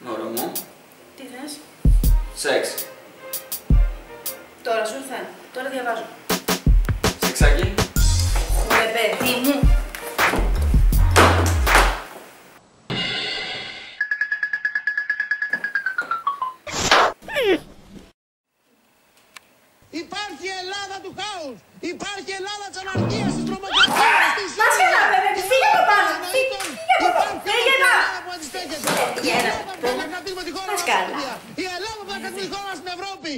Μωρό μου. Τι θες? Σεξ. Τώρα σου ήρθε. Τώρα διαβάζω. Σεξάκι. Ρε παιδί μου. Υπάρχει Ελλάδα του χάους! Υπάρχει Ελλάδα της αναρχίας, της τρομοκρατίας, της σύμβασης! Μας καλά, βέβαια! Φύγε από πάνω! Φύγε από πάνω! Φύγε από πάνω! Η Ελλάδα που θα κρατήσουμε τη χώρα μας στην Ευρώπη! Η Ελλάδα που θα κρατήσουμε τη χώρα μας στην Ευρώπη!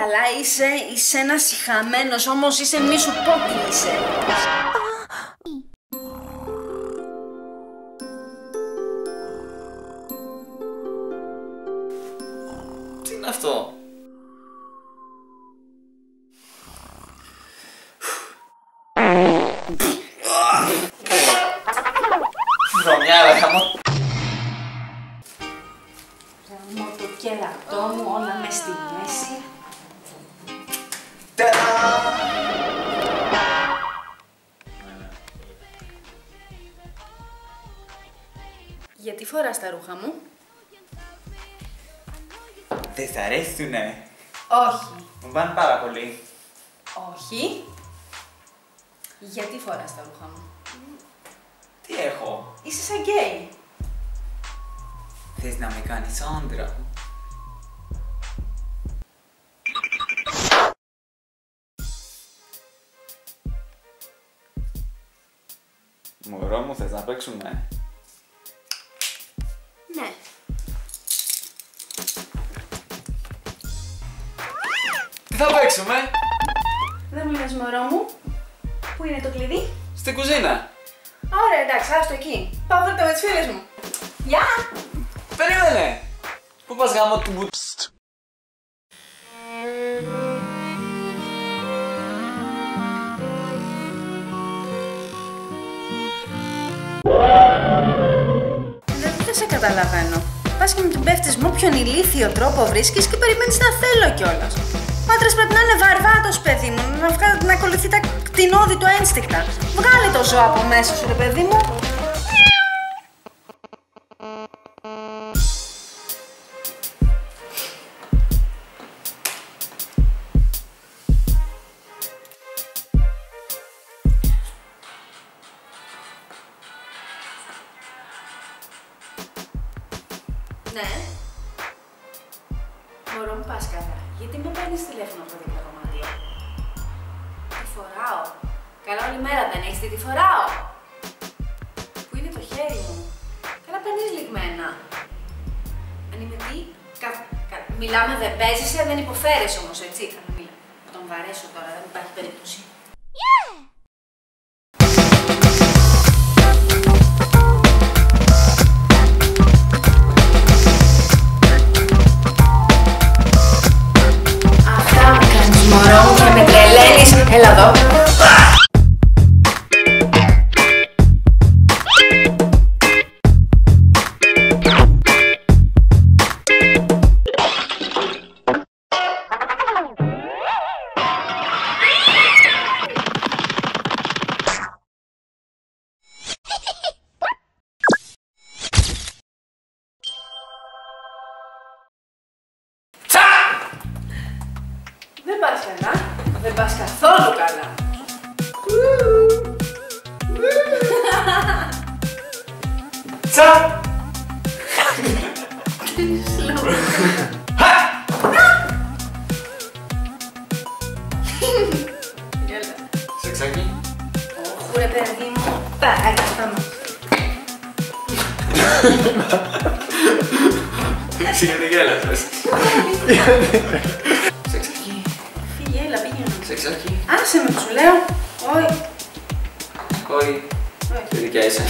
Καλά είσαι ένας χαμένος, όμως είσαι μη σου πω τι είσαι. Τι είναι αυτό? Γαμώ το κερατό μου, όλα μες στη μέση. Ταραα! Γιατί φοράς τα ρούχα μου? Δεν σ' αρέσουνε? Όχι. Μου πάνε πάρα πολύ. Όχι. Γιατί φοράς τα ρούχα μου? Τι έχω? Είσαι σαν γκέι. Θες να με κάνεις άντρα? Μωρό μου, θες να παίξουμε? Ναι. Τι θα παίξουμε? Δεν μου λες, μωρό μου. Πού είναι το κλειδί? Στην κουζίνα. Ωραία, εντάξει, άστο εκεί. Πάω φέρτε με τις φίλες μου. Γεια! Περίμενε! Πού πας γάμο του μπουτ... Δεν σε καταλαβαίνω. Πας και μου την πέφτεις με όποιον ηλίθιο τρόπο βρίσκεις και περιμένεις να θέλω κιόλας. Ο άντρας πρέπει να είναι βαρβάτος, παιδί μου, να ακολουθεί τα κτηνώδη του ένστικτα. Βγάλε το ζώο από μέσα σου, ρε παιδί μου. Ναι. Μωρό μου, πας καλά? Γιατί με παίρνεις τηλέφωνο από το δίπλα δωμάτιο? Τι φοράω? Καλά, όλη μέρα δεν έχεις τι φοράω? Πού είναι το χέρι μου? Καλά, παίρνεις λιγμένα. Αν είμαι τι? Μιλάμε, δεν παίζεσαι, δεν υποφέρεις όμως, έτσι? Καλά, μίλα. Θα τον βαρέσω τώρα, δεν υπάρχει περίπτωση. Έλα εδώ. Δεν πας καλά. Δεν πας καθόλου καλά. Τσα! Ξυγενεγέλασες. Σε εξαρκεί. Φύγε, έλα, πήγαινε. Σε εξαρκεί. Άσε με που σου λέω. Όχι. Όχι. Τι δικιά είσαι.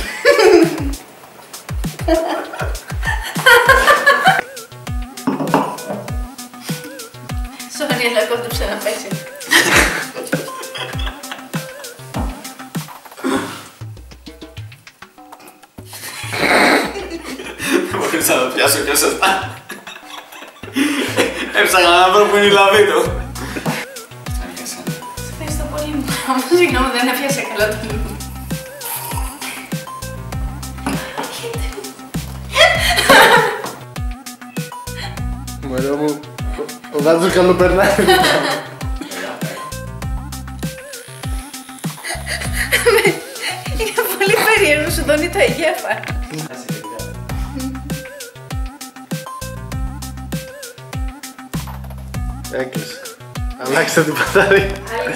Sorry, αλλά κόντεψε να πέσει. Δεν μπορούσα να το πιάσω πιο σωστά. Έψαγα να βρω που είναι η λαβή του. Σε ευχαριστώ πολύ μου. Συγγνώμη, δεν έφτιασε καλά το λίγο. Μωρό μου, ο γάτος καλοπερνάει. Είναι πολύ περίεργο, σου δώνει το εγκέφαλο. Έκλεισε. Αλλάξτε την μπαταρία.